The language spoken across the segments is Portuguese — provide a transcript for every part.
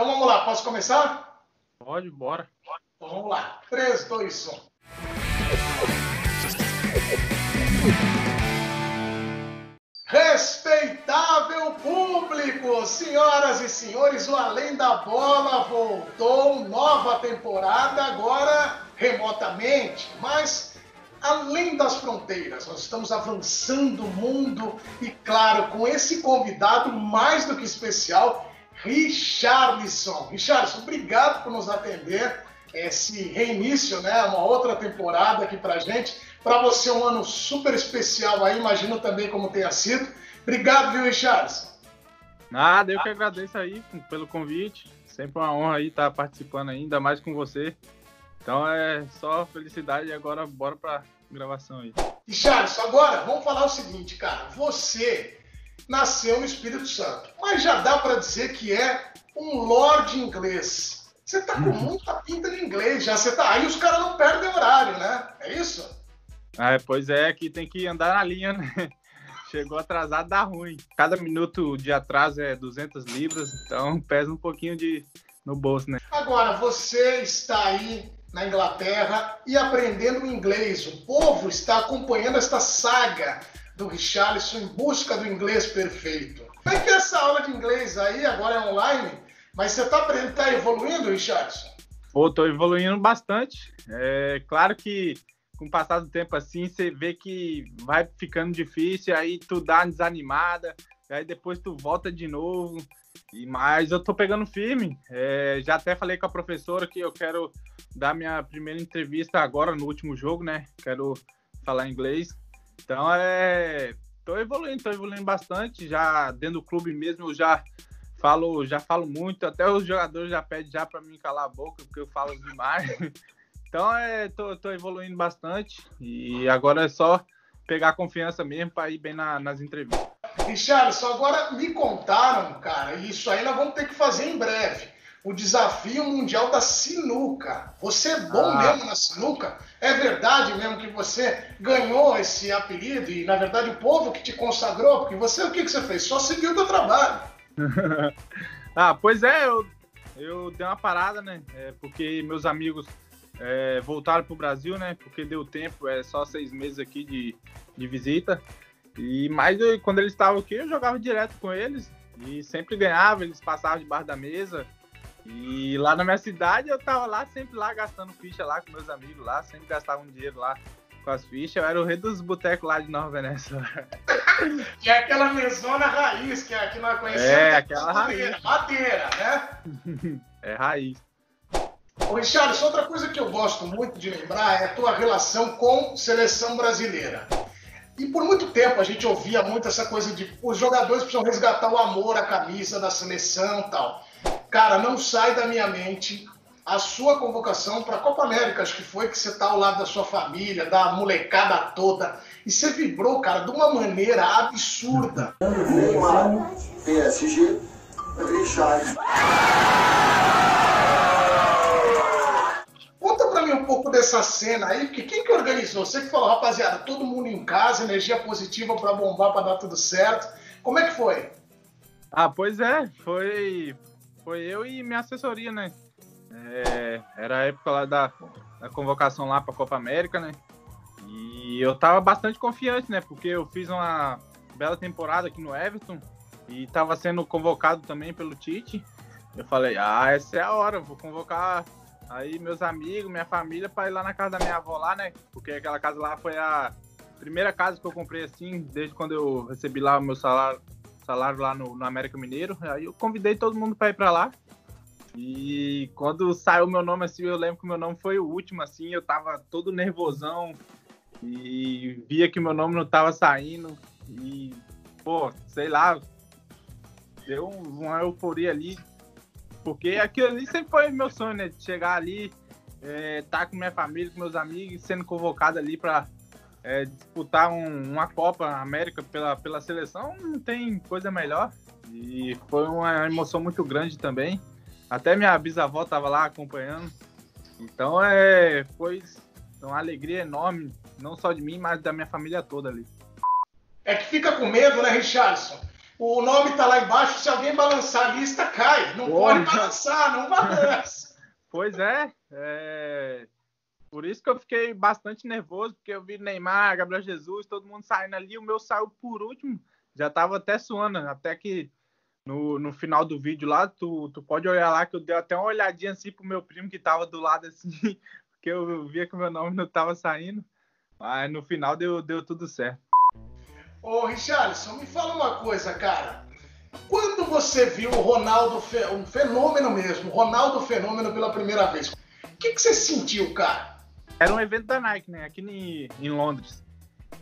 Então vamos lá, posso começar? Pode, bora. Então vamos lá, 3, 2, 1. Respeitável público, senhoras e senhores, o Além da Bola voltou, nova temporada, agora remotamente, mas além das fronteiras, nós estamos avançando o mundo e, claro, com esse convidado mais do que especial, Richarlison. Richarlison, obrigado por nos atender, esse reinício, né? Uma outra temporada aqui pra gente. Pra você, um ano super especial aí, imagino também como tenha sido. Obrigado, viu, Richarlison? Nada, eu que agradeço aí pelo convite, sempre uma honra aí estar participando aí, ainda mais com você. Então é só felicidade e agora bora pra gravação aí. Richarlison, agora vamos falar o seguinte, cara, você nasceu no Espírito Santo, mas já dá pra dizer que é um lorde inglês. Você tá com muita pinta de inglês já, você tá aí, os caras não perdem horário, né? É isso? Ah, pois é, que tem que andar na linha, né? Chegou atrasado, dá ruim. Cada minuto de atraso é 200 libras, então pesa um pouquinho no bolso, né? Agora, você está aí na Inglaterra e aprendendo inglês. O povo está acompanhando esta saga do Richarlison em busca do inglês perfeito. Vai ter essa aula de inglês aí, agora é online. Mas você tá evoluindo, Richarlison? Pô, tô evoluindo bastante. É claro que com o passar do tempo assim, você vê que vai ficando difícil, aí tu dá uma desanimada, aí depois tu volta de novo. Mas eu tô pegando firme. Já até falei com a professora que eu quero dar minha primeira entrevista agora no último jogo, né? Quero falar inglês. Então tô evoluindo bastante. Já dentro do clube mesmo, eu já falo muito, até os jogadores já pedem já para mim calar a boca, porque eu falo demais. Então, tô evoluindo bastante e agora é só pegar confiança mesmo para ir bem nas entrevistas. Richarlison, agora me contaram, cara, e isso aí nós vamos ter que fazer em breve, o desafio mundial da sinuca. Você é bom mesmo na sinuca? É verdade mesmo que você ganhou esse apelido e, na verdade, o povo que te consagrou? Porque você, o que que você fez? Só seguiu o teu trabalho. Pois é, eu dei uma parada, né, porque meus amigos voltaram pro Brasil, né, porque deu tempo, só 6 meses aqui de visita, mas quando eles estavam aqui eu jogava direto com eles e sempre ganhava, eles passavam debaixo da mesa e lá na minha cidade eu tava lá, sempre lá, gastando ficha lá com meus amigos lá, sempre gastava um dinheiro lá com as fichas, eu era o rei dos botecos lá de Nova Venécia. Que é aquela mesona raiz, que aqui nós conhecemos. É, aquela raiz. Madeira, né? É raiz. Ô, Richarlison, outra coisa que eu gosto muito de lembrar é a tua relação com seleção brasileira. E por muito tempo a gente ouvia muito essa coisa de os jogadores precisam resgatar o amor à camisa da seleção e tal. Cara, não sai da minha mente a sua convocação para a Copa América, acho que foi, que você está ao lado da sua família, da molecada toda, e você vibrou, cara, de uma maneira absurda. Neymar, PSG, Richarlison. Conta para mim um pouco dessa cena aí, porque quem que organizou? Você que falou, rapaziada, todo mundo em casa, energia positiva para bombar, para dar tudo certo. Como é que foi? Pois é, foi eu e minha assessoria, né? Era a época lá da convocação lá para a Copa América, né? E eu tava bastante confiante, né? Porque eu fiz uma bela temporada aqui no Everton e tava sendo convocado também pelo Tite. Eu falei, essa é a hora, eu vou convocar aí meus amigos, minha família para ir lá na casa da minha avó lá, né? Porque aquela casa lá foi a primeira casa que eu comprei assim, desde quando eu recebi lá o meu salário lá no América Mineiro. Aí eu convidei todo mundo para ir para lá. E quando saiu meu nome, assim, eu lembro que meu nome foi o último, assim, eu tava todo nervosão e via que meu nome não tava saindo e, pô, sei lá, deu uma euforia ali, porque aquilo ali sempre foi meu sonho, né, de chegar ali, tá com minha família, com meus amigos, sendo convocado ali pra disputar uma Copa América pela seleção, não tem coisa melhor e foi uma emoção muito grande também. Até minha bisavó estava lá acompanhando. Então foi uma alegria enorme, não só de mim, mas da minha família toda ali. É que fica com medo, né, Richarlison? O nome está lá embaixo, se alguém balançar a lista, cai. Não pode balançar, não balança. Pois é, Por isso que eu fiquei bastante nervoso, porque eu vi Neymar, Gabriel Jesus, todo mundo saindo ali, o meu saiu por último. Já tava até suando, até que no final do vídeo lá, tu pode olhar lá, que eu dei até uma olhadinha assim pro meu primo que tava do lado assim, porque eu via que o meu nome não tava saindo. Mas no final deu tudo certo. Ô, Richarlison, me fala uma coisa, cara. Quando você viu o Ronaldo, um fenômeno mesmo, Ronaldo Fenômeno pela primeira vez, o que você sentiu, cara? Era um evento da Nike, né? Aqui em Londres.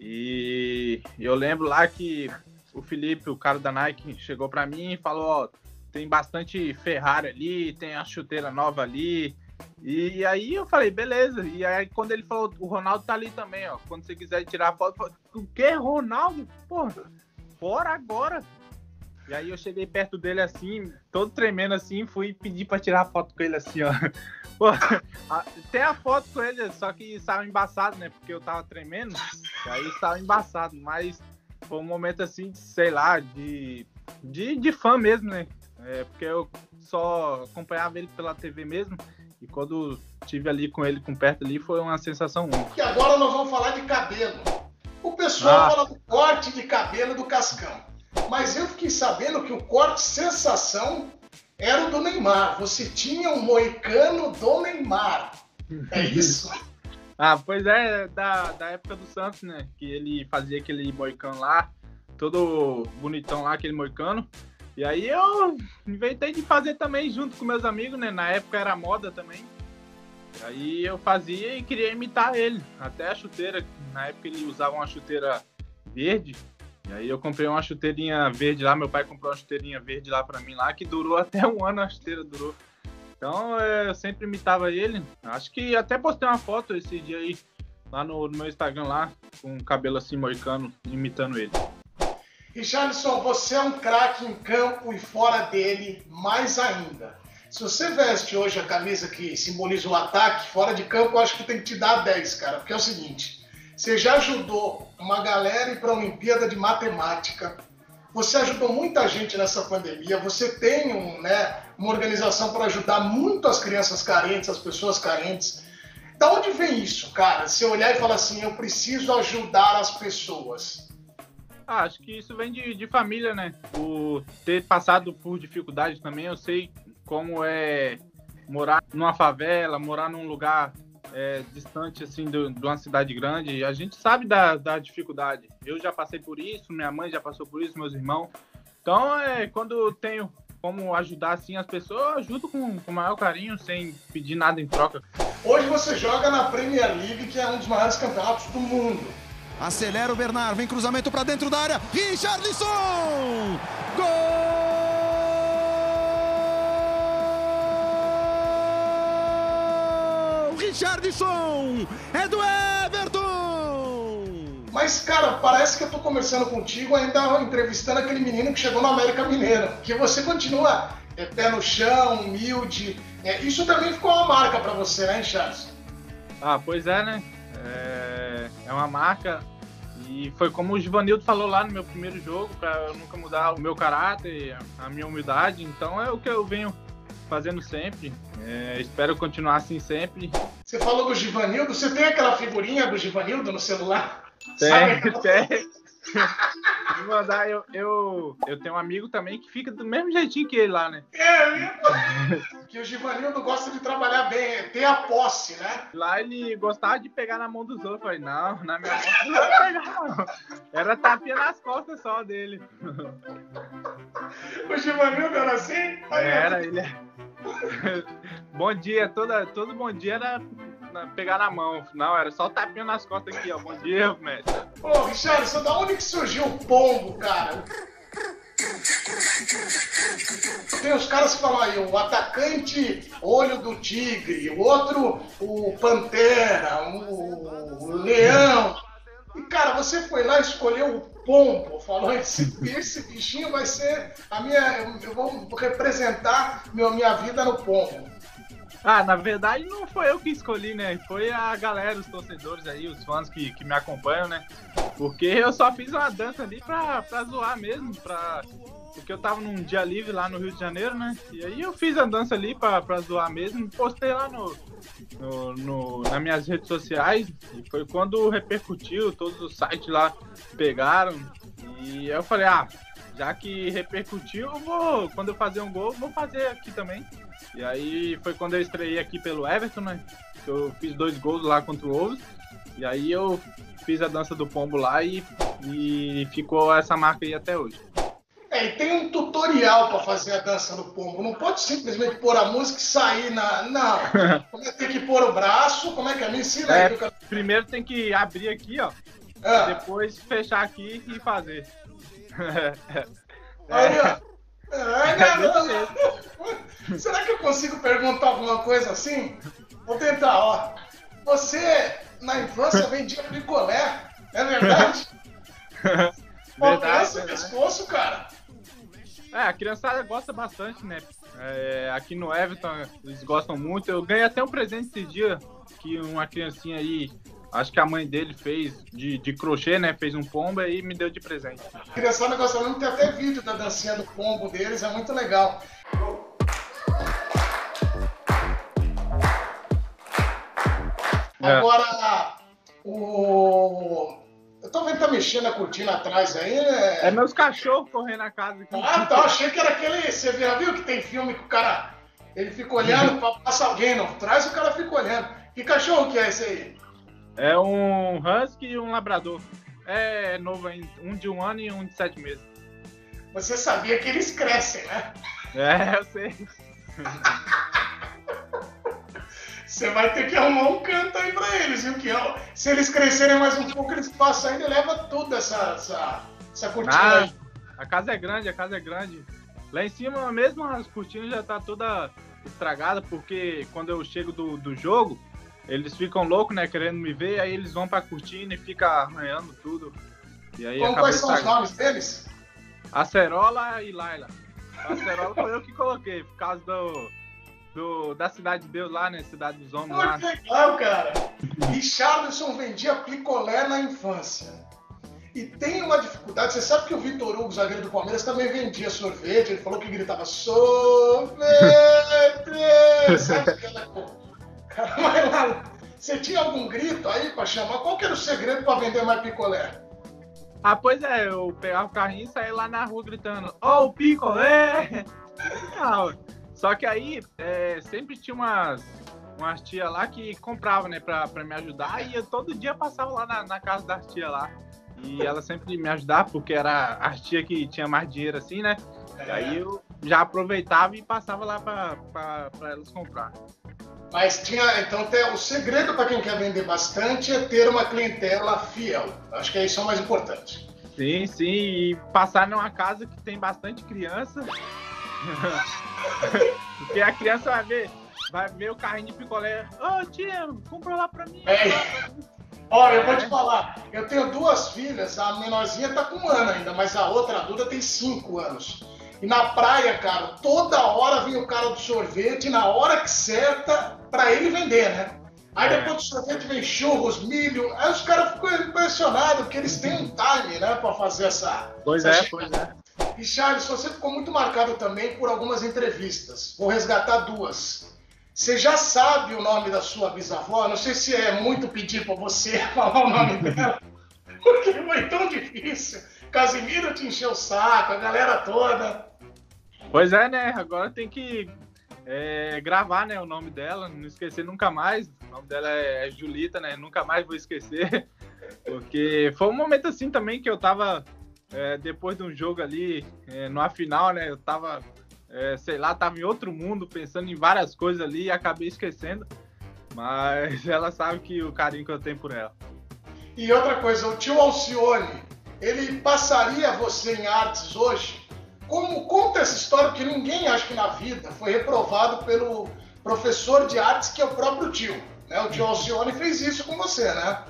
E eu lembro lá que o Felipe, o cara da Nike, chegou pra mim e falou, ó, tem bastante Ferrari ali, tem a chuteira nova ali. E aí eu falei, beleza. E aí quando ele falou, o Ronaldo tá ali também, ó. Quando você quiser tirar a foto, eu falei, o quê, Ronaldo? Porra, bora agora. E aí eu cheguei perto dele assim, todo tremendo assim, fui pedir pra tirar a foto com ele assim, ó. Porra, tem a foto com ele, só que saiu embaçado, né? Porque eu tava tremendo, e aí saiu embaçado. Mas foi um momento assim, sei lá, de fã mesmo, né? Porque eu só acompanhava ele pela TV mesmo. E quando estive ali com ele, com perto ali, foi uma sensação única. E agora nós vamos falar de cabelo. O pessoal fala do corte de cabelo do Cascão. Mas eu fiquei sabendo que o corte sensação era o do Neymar. Você tinha um moicano do Neymar. É isso? Pois é, da época do Santos, né? Que ele fazia aquele moicano lá, todo bonitão lá, aquele moicano. E aí eu inventei de fazer também junto com meus amigos, né? Na época era moda também. E aí eu fazia e queria imitar ele. Até a chuteira, na época ele usava uma chuteira verde. E aí eu comprei uma chuteirinha verde lá, meu pai comprou uma chuteirinha verde lá pra mim lá, que durou até um ano, a chuteira durou. Então eu sempre imitava ele. Acho que até postei uma foto esse dia aí, lá no meu Instagram lá, com o cabelo assim moicano, imitando ele. Richarlison, você é um craque em campo e fora dele, mais ainda. Se você veste hoje a camisa que simboliza o ataque, fora de campo, eu acho que tem que te dar 10, cara. Porque é o seguinte, você já ajudou uma galera a ir para a Olimpíada de Matemática, você ajudou muita gente nessa pandemia, você tem uma organização para ajudar muito as crianças carentes, as pessoas carentes. Da onde vem isso, cara? Você olhar e falar assim, eu preciso ajudar as pessoas. Acho que isso vem de família, né? Por ter passado por dificuldade também, eu sei como é morar numa favela, morar num lugar distante, assim, de uma cidade grande. A gente sabe da dificuldade. Eu já passei por isso, minha mãe já passou por isso, meus irmãos. Então, quando eu tenho como ajudar, assim, as pessoas, eu ajudo com o maior carinho, sem pedir nada em troca. Hoje você joga na Premier League, que é um dos maiores campeonatos do mundo. Acelera o Bernardo, vem cruzamento para dentro da área, Richarlison! Gol! Richarlison! É do Everton! Mas, cara, parece que eu tô conversando contigo, ainda entrevistando aquele menino que chegou na América Mineiro, que você continua pé no chão, humilde. Isso também ficou uma marca para você, né, Richarlison? Pois é, né? É uma marca e foi como o Givanildo falou lá no meu primeiro jogo, para eu nunca mudar o meu caráter, a minha humildade. Então é o que eu venho fazendo sempre, espero continuar assim sempre. Você falou do Givanildo, você tem aquela figurinha do Givanildo no celular? Tem. Vou mandar, eu tenho um amigo também que fica do mesmo jeitinho que ele lá, né? Que o Givanildo gosta de trabalhar bem, tem a posse, né? Lá ele gostava de pegar na mão dos outros. Eu falei, não, na minha mão não vai pegar, não. Era tapinha nas costas só dele. O Givanildo era assim? Era, ele bom dia, todo bom dia era pegar na mão. Não, era só o tapinha nas costas aqui, ó. Bom dia, mestre. Ô, Richarlison, da onde que surgiu o pombo, cara? Tem os caras que falam aí, o atacante olho do tigre, o outro o pantera, o leão. E, cara, você foi lá e escolheu o pombo, falou, esse bichinho vai ser a minha... Eu vou representar minha vida no pombo. Na verdade não foi eu que escolhi, né? Foi a galera, os torcedores aí, os fãs que me acompanham, né? Porque eu só fiz uma dança ali pra zoar mesmo, porque eu tava num dia livre lá no Rio de Janeiro, né? E aí eu fiz a dança ali pra zoar mesmo, postei lá nas minhas redes sociais, e foi quando repercutiu, todos os sites lá pegaram, e eu falei, já que repercutiu, quando eu fazer um gol, vou fazer aqui também. E aí foi quando eu estreiei aqui pelo Everton, né? Eu fiz 2 gols lá contra o Wolves, e aí eu fiz a dança do pombo lá e ficou essa marca aí até hoje. E tem um tutorial para fazer a dança do pombo. Não pode simplesmente pôr a música e sair na... Não. Tem que pôr o braço. Como é que é? Me ensina aí. Primeiro tem que abrir aqui, ó. É. Depois fechar aqui e fazer. Garoto. Será que eu consigo perguntar alguma coisa assim? Vou tentar, ó. Você, na infância, vendia picolé. É verdade? Verdade. Pescoço, cara. A criançada gosta bastante, né? Aqui no Everton eles gostam muito. Eu ganhei até um presente esse dia que uma criancinha aí, acho que a mãe dele fez de crochê, né? Fez um pombo e me deu de presente. A criançada gosta muito, tem até vídeo da dancinha do pombo deles, é muito legal. Agora, eu tô vendo que tá mexendo a cortina atrás aí, né? É meus cachorros correndo na casa. Tá, achei que era aquele... Você já viu que tem filme que o cara... Ele fica olhando, passa alguém não traz, o cara fica olhando. Que cachorro que é esse aí? É um husky e um labrador. É novo ainda, um de 1 ano e um de 7 meses. Você sabia que eles crescem, né? Eu sei. Você vai ter que arrumar um canto aí pra eles, viu? Que, ó, se eles crescerem mais um pouco, eles passam ainda e levam toda essa cortina aí. A casa é grande. Lá em cima mesmo as cortinas já tá toda estragada, porque quando eu chego do jogo, eles ficam loucos, né? Querendo me ver, aí eles vão pra cortina e fica arranhando tudo. E aí quais são os nomes deles? Acerola e Laila. Acerola foi eu que coloquei, por causa da Cidade de Deus lá, né? Cidade dos Homens lá. Que legal, cara! Richarlison vendia picolé na infância. E tem uma dificuldade, você sabe que o Vitor Hugo, zagueiro do Palmeiras, também vendia sorvete, ele falou que gritava sorvete! Sabe aquela coisa? Cara, mas lá, você tinha algum grito aí pra chamar? Qual que era o segredo pra vender mais picolé? Pois é, eu pegava o carrinho e saía lá na rua gritando, ó o picolé! Só que aí sempre tinha umas tias lá que compravam, né, pra me ajudar, e eu todo dia passava lá na casa das tias lá. E ela sempre me ajudava, porque era a tia que tinha mais dinheiro assim, né? E aí eu já aproveitava e passava lá pra elas comprar. Mas então o segredo pra quem quer vender bastante é ter uma clientela fiel. Acho que isso é o mais importante. Sim, e passar numa casa que tem bastante criança. Porque a criança vai ver o carrinho de picolé. Tia, compra lá pra mim. Olha, eu vou te falar, eu tenho 2 filhas, a menorzinha tá com 1 ano ainda, mas a outra, a Duda, tem 5 anos. E na praia, cara, toda hora vem o cara do sorvete, na hora que certa, pra ele vender, né? Aí depois do sorvete vem churros, milho, aí os caras ficam impressionados, porque eles têm um time, né, pra fazer essa... Pois é. E, Charles, você ficou muito marcado também por algumas entrevistas. Vou resgatar 2. Você já sabe o nome da sua bisavó? Não sei se é muito pedir para você falar o nome dela, porque foi tão difícil. Casimiro te encheu o saco, a galera toda. Pois é, né? Agora tem que gravar, né, o nome dela, não esquecer nunca mais. O nome dela é Julita, né? Nunca mais vou esquecer. Porque foi um momento assim também que eu tava... depois de um jogo ali, numa final, né, eu tava, tava em outro mundo, pensando em várias coisas ali e acabei esquecendo, mas ela sabe que o carinho que eu tenho por ela. E outra coisa, o tio Alcione, ele passaria você em artes hoje? Como conta essa história, que ninguém, acho que na vida, foi reprovado pelo professor de artes que é o próprio tio, né? O tio Alcione fez isso com você, né?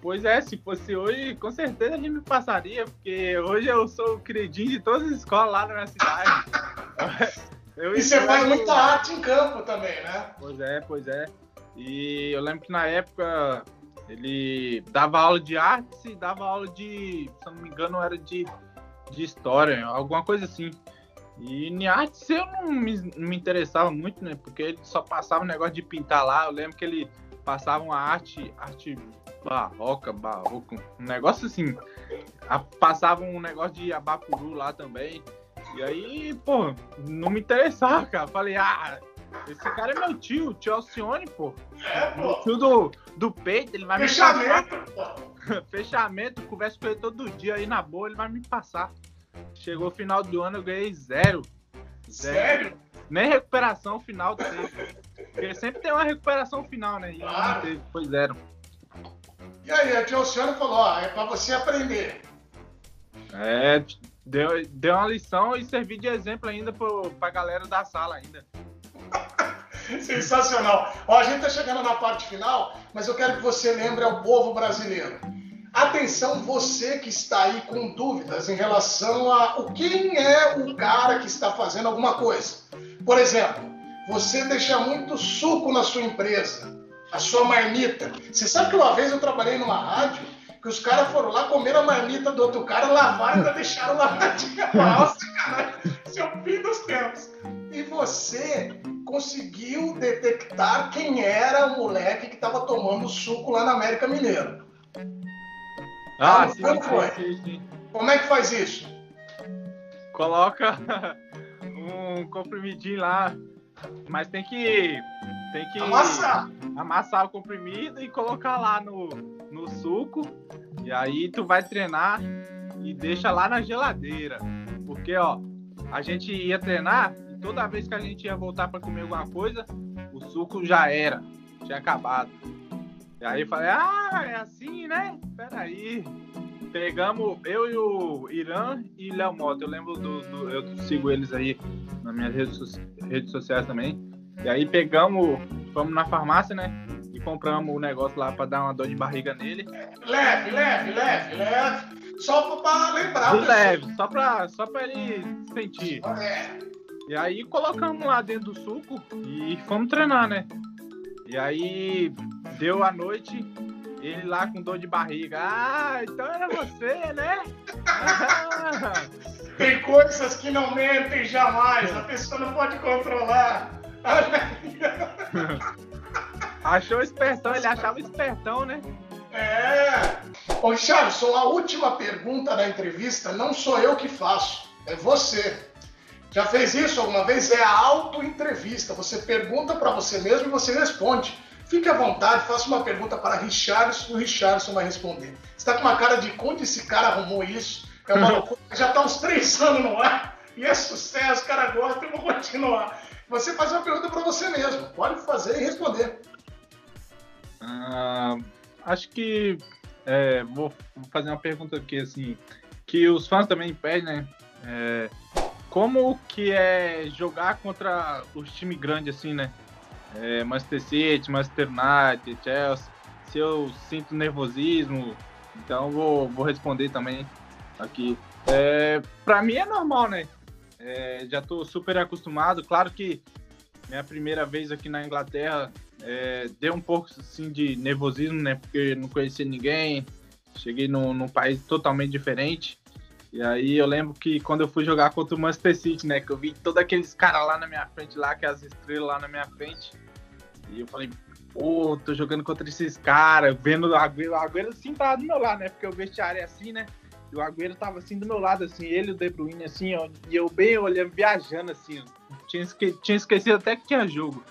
Pois é, se fosse hoje, com certeza ele me passaria, porque hoje eu sou o queridinho de todas as escolas lá na minha cidade. E você faz muita arte em campo também, né? Pois é. E eu lembro que na época Ele dava aula de artes e dava aula de, se eu não me engano, era de história, alguma coisa assim. E em artes eu não me interessava muito, né? Porque ele só passava o negócio de pintar lá. Eu lembro que ele passava uma arte barroca, um negócio assim. Passava um negócio de abapuru lá também. E aí, pô, não me interessava, cara. Falei, esse cara é meu tio Alcione, pô. É, pô. Meu tio do peito, ele vai me passar. Fechamento, converso com ele todo dia aí na boa, ele vai me passar. Chegou o final do ano, eu ganhei zero. Sério? Nem recuperação final teve. Porque sempre tem uma recuperação final, né? E não teve, foi zero. E aí, o tio Oceano falou, é pra você aprender. É, deu uma lição e servi de exemplo ainda pra galera da sala ainda. Sensacional. A gente tá chegando na parte final, mas eu quero que você lembre ao povo brasileiro. Atenção, você que está aí com dúvidas em relação a quem é o cara que está fazendo alguma coisa. Por exemplo, você deixa muito suco na sua empresa, a sua marmita. Você sabe que uma vez eu trabalhei numa rádio que os caras foram lá, comeram a marmita do outro cara, lavaram e deixaram lavadinha. Nossa, caralho, esse é o fim dos tempos. E você conseguiu detectar quem era o moleque que estava tomando suco lá na América Mineiro. Sim. Como é que faz isso? Coloca um comprimidinho lá, mas tem que amassar o comprimido e colocar lá no suco, e aí tu vai treinar e deixa lá na geladeira, porque a gente ia treinar e toda vez que a gente ia voltar para comer alguma coisa, o suco já era, tinha acabado. E aí eu falei, é assim, né? Peraí. Pegamos eu e o Irã e Leo Moto. Eu lembro eu sigo eles aí nas minhas redes sociais também. E aí fomos na farmácia, né? E compramos o negócio lá pra dar uma dor de barriga nele. Leve. Só pra lembrar. Leve, só pra ele sentir. E aí colocamos lá dentro do suco e fomos treinar, né? E aí, deu a noite, ele lá com dor de barriga. Então era você, né? Tem coisas que não mentem jamais, a pessoa não pode controlar. Achou espertão, ele achava espertão, né? Ô, Richarlison, a última pergunta da entrevista não sou eu que faço, é você. Já fez isso alguma vez? É a auto-entrevista. Você pergunta para você mesmo e você responde. Fique à vontade, faça uma pergunta para Richarlison e o Richarlison vai responder. Você está com uma cara de onde esse cara arrumou isso? É uma loucura. Já está uns 3 anos no ar e é sucesso, o cara gosta, eu vou continuar. Você faz uma pergunta para você mesmo. Pode fazer e responder. Acho que vou fazer uma pergunta aqui, assim, que os fãs também pedem, né? Como que é jogar contra os times grandes, assim, né? Manchester City, Manchester United, Chelsea. Se eu sinto nervosismo, então vou responder também aqui. Pra mim é normal, né? Já tô super acostumado. Claro que minha primeira vez aqui na Inglaterra deu um pouco, assim, de nervosismo, né? Porque não conhecia ninguém. Cheguei num país totalmente diferente. E aí eu lembro que quando eu fui jogar contra o Manchester City, né, que eu vi todos aqueles caras lá na minha frente, lá, que as estrelas lá na minha frente, e eu falei, tô jogando contra esses caras, vendo o Agüero, assim tava do meu lado, né, porque o vestiário é assim, né, e o Agüero tava assim do meu lado, assim, ele e o De Bruyne, assim, ó, e eu bem olhando, viajando, assim, tinha esquecido até que tinha jogo.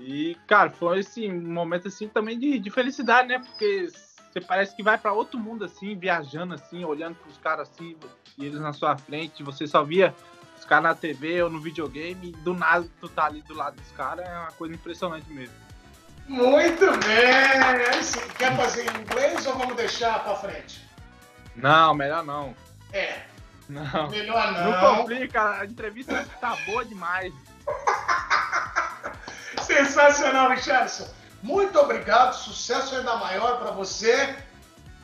E, cara, foi esse momento, assim, também de felicidade, né, porque você parece que vai para outro mundo, assim, viajando, assim, olhando pros caras, assim, e eles na sua frente. Você só via os caras na TV ou no videogame, e do nada tu tá ali do lado dos caras. É uma coisa impressionante mesmo. Muito bem! Quer fazer em inglês ou vamos deixar pra frente? Não, melhor não. Não. Melhor não. Não complica, a entrevista tá boa demais. Sensacional, Richarlison. Muito obrigado, sucesso ainda maior para você.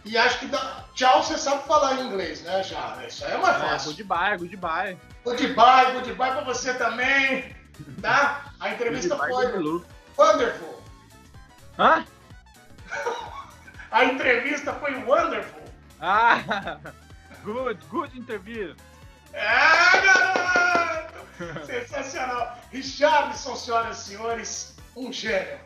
E acho que tchau, você sabe falar em inglês, né? Já, isso aí é mais fácil. Goodbye. Goodbye para você também, tá? A entrevista foi wonderful. A entrevista foi wonderful. Ah, good interview. É, garoto! Sensacional. Richarlison, senhoras e senhores, um gênio.